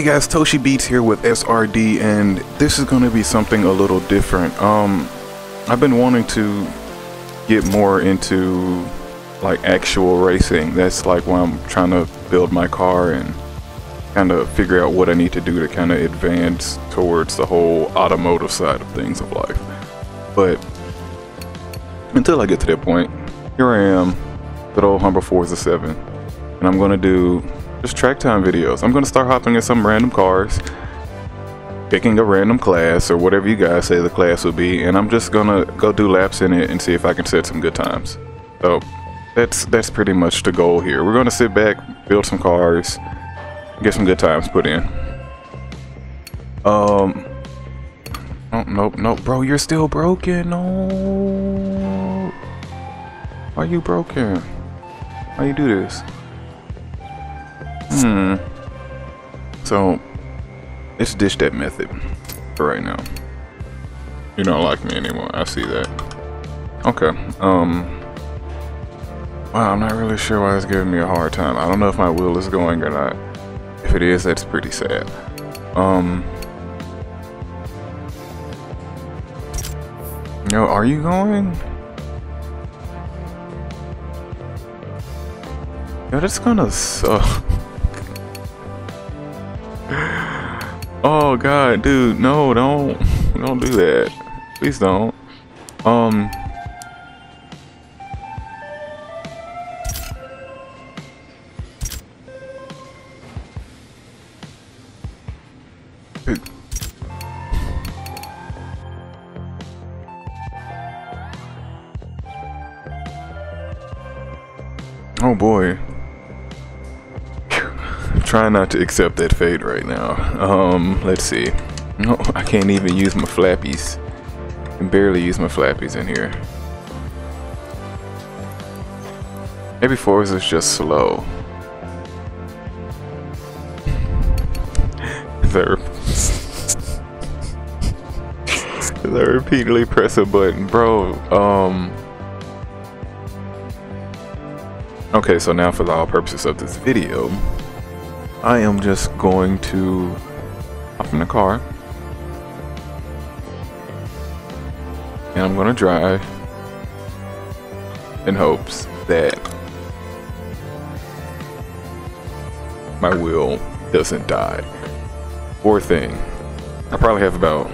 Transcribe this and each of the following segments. Hey guys, Toshii Beats here with SRD, and this is going to be something a little different. I've been wanting to get more into like actual racing. That's like why I'm trying to build my car and kind of figure out what I need to do to kind of advance towards the whole automotive side of things of life. But until I get to that point, here I am, good old humble Forza 7, and I'm going to do just track time videos. I'm gonna start hopping in some random cars, picking a random class or whatever you guys say the class will be, and I'm just gonna go do laps in it and see if I can set some good times. So that's pretty much the goal here. We're gonna sit back, build some cars, get some good times put in. Oh, nope, bro, you're still broken. No, are you broken? How you do this? So let's ditch that method for right now. You don't like me anymore, I see that. Okay. Wow, I'm not really sure why it's giving me a hard time. I don't know if my wheel is going or not. If it is, that's pretty sad. Yo, are you going? Yo, that's gonna suck. Oh god, dude, no, don't do that, please don't. Oh boy, trying not to accept that fate right now. Let's see. No, I can't even use my flappies. I can barely use my flappies in here. Maybe Forza's just slow. Did I repeatedly press a button, bro? Okay, so now for the all purposes of this video, I am just going to hop in the car and I'm gonna drive in hopes that my wheel doesn't die. Poor thing. I probably have about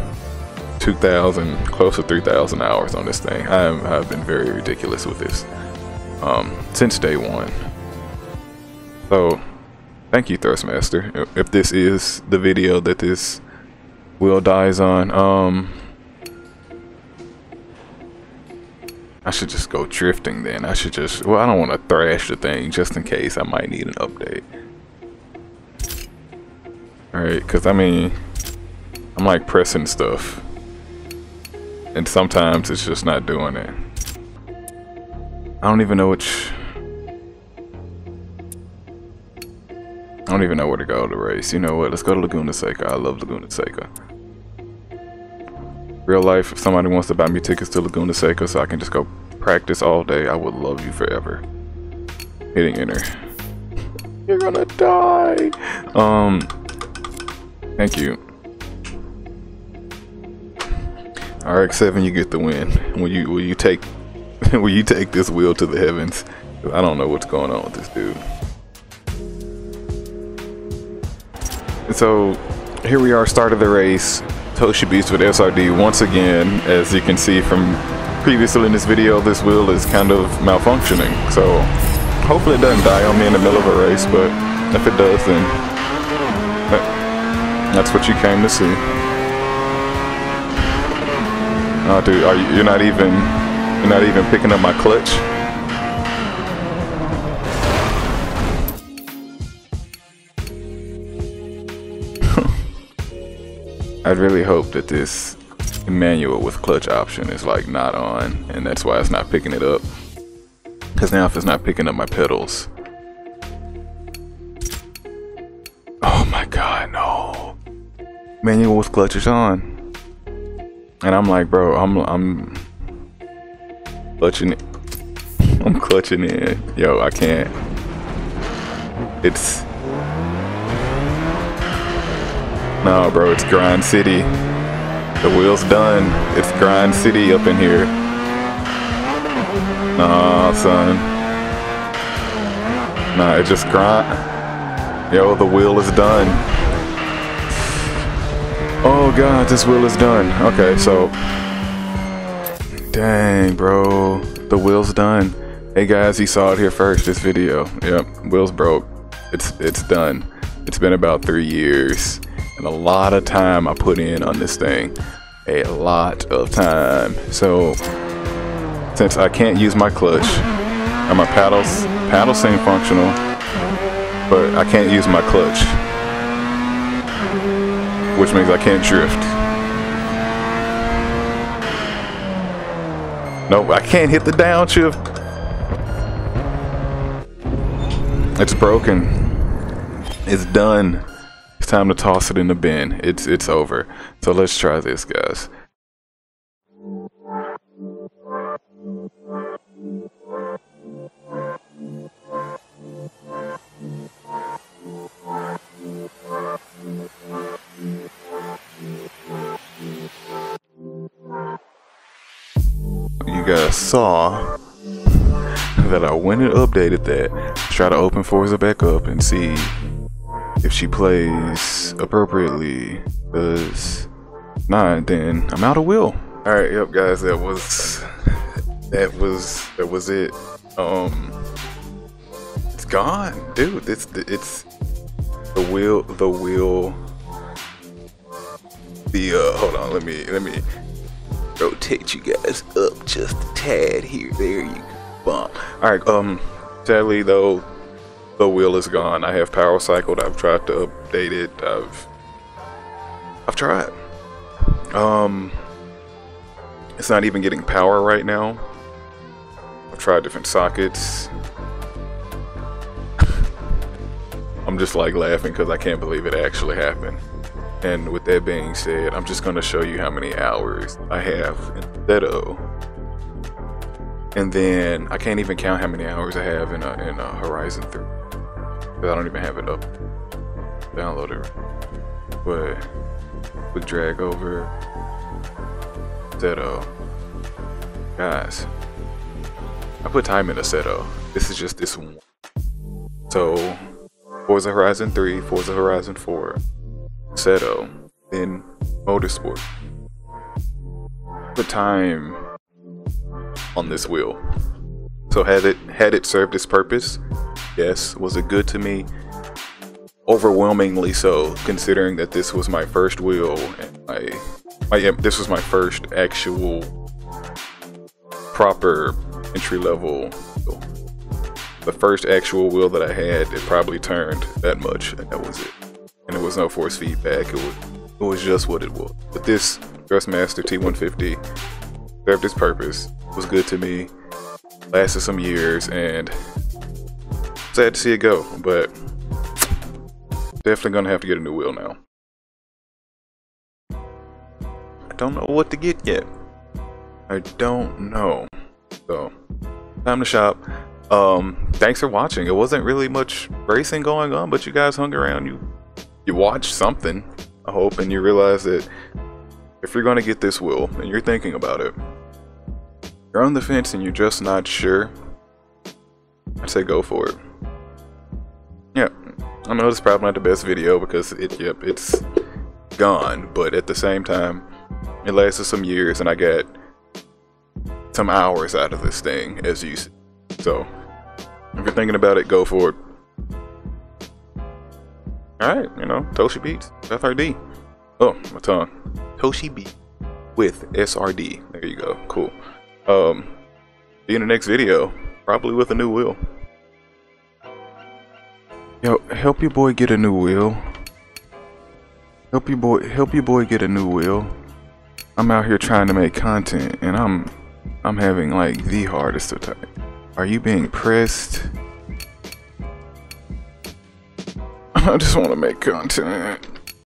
2,000, close to 3,000 hours on this thing. I've been very ridiculous with this since day one. So thank you, Thrustmaster, if this is the video that this wheel dies on. I should just go drifting then. I should just, well, I don't want to thrash the thing just in case I might need an update. Alright, because I mean, I'm like pressing stuff and sometimes it's just not doing it. I don't even know which, I don't even know where to go to race. You know what? Let's go to Laguna Seca. I love Laguna Seca. Real life, if somebody wants to buy me tickets to Laguna Seca so I can just go practice all day, I would love you forever. Hitting enter. You're gonna die. Thank you. RX7, you get the win. Will you take this wheel to the heavens? I don't know what's going on with this dude. So here we are, start of the race. Toshii Beats with SRD once again. As you can see from previously in this video, this wheel is kind of malfunctioning. So hopefully it doesn't die on me in the middle of a race, but if it does, then that's what you came to see. Oh dude, are you, you're not even picking up my clutch? I really hope that this manual with clutch option is like not on, and that's why it's not picking it up. Because now if it's not picking up my pedals. Oh my god, no. Manual with clutch is on. And I'm like, bro, I'm clutching it. I'm clutching in. Yo, I can't. It's No, bro, it's grind city. The wheel's done. It's grind city up in here. Nah, son. Nah, it just grind. Yo, the wheel is done. Oh god, this wheel is done. Okay, so dang, bro, the wheel's done. Hey guys, you saw it here first, this video. Yep, wheel's broke. It's done. It's been about 3 years. And a lot of time I put in on this thing, a lot of time. So since I can't use my clutch and my paddles seem functional, but I can't use my clutch, which means I can't drift. Nope, I can't hit the downshift. It's broken. It's done. It's time to toss it in the bin. It's over. So let's try this, guys. You guys saw that I went and updated that. Let's try to open Forza back up and see if she plays appropriately. Does not, then I'm out of will. All right, yep, guys, that was it. It's gone, dude. It's the hold on, let me rotate you guys up just a tad here. There you go. All right. Sadly though, the wheel is gone. I have power cycled. I've tried to update it. I've tried. It's not even getting power right now. I've tried different sockets. I'm just like laughing because I can't believe it actually happened. And with that being said, I'm just going to show you how many hours I have in Assetto. And then I can't even count how many hours I have in a Horizon 3. I don't even have it up, downloaded. But we drag over Assetto, guys. I put time in Assetto. This is just this one. So Forza Horizon 3, Forza Horizon 4, Assetto, then Motorsport. Put time on this wheel. So had it served its purpose? Yes. Was it good to me? Overwhelmingly so, considering that this was my first wheel and this was my first actual proper entry level wheel. The first actual wheel that I had, it probably turned that much, and that was it. And there was no force feedback. It was just what it was. But this Thrustmaster T150 served its purpose, was good to me, lasted some years, and sad to see it go, but definitely gonna have to get a new wheel now. I don't know what to get yet. I don't know. So time to shop. Thanks for watching. It wasn't really much racing going on, but you guys hung around, you watched something, I hope, and you realize that if you're gonna get this wheel and you're thinking about it, you're on the fence and you're just not sure, I'd say go for it. Yeah, I know this is probably not the best video because it's gone, but at the same time, it lasted some years and I got some hours out of this thing, as you see. So if you're thinking about it, go for it. All right, you know, Toshii Beats, SRD. Oh, my tongue. Toshii Beats with SRD. There you go. Cool. See you in the next video, probably with a new wheel. Yo, help your boy get a new wheel. Help your boy get a new wheel. I'm out here trying to make content and I'm having like the hardest of time. Are you being pressed? I just want to make content.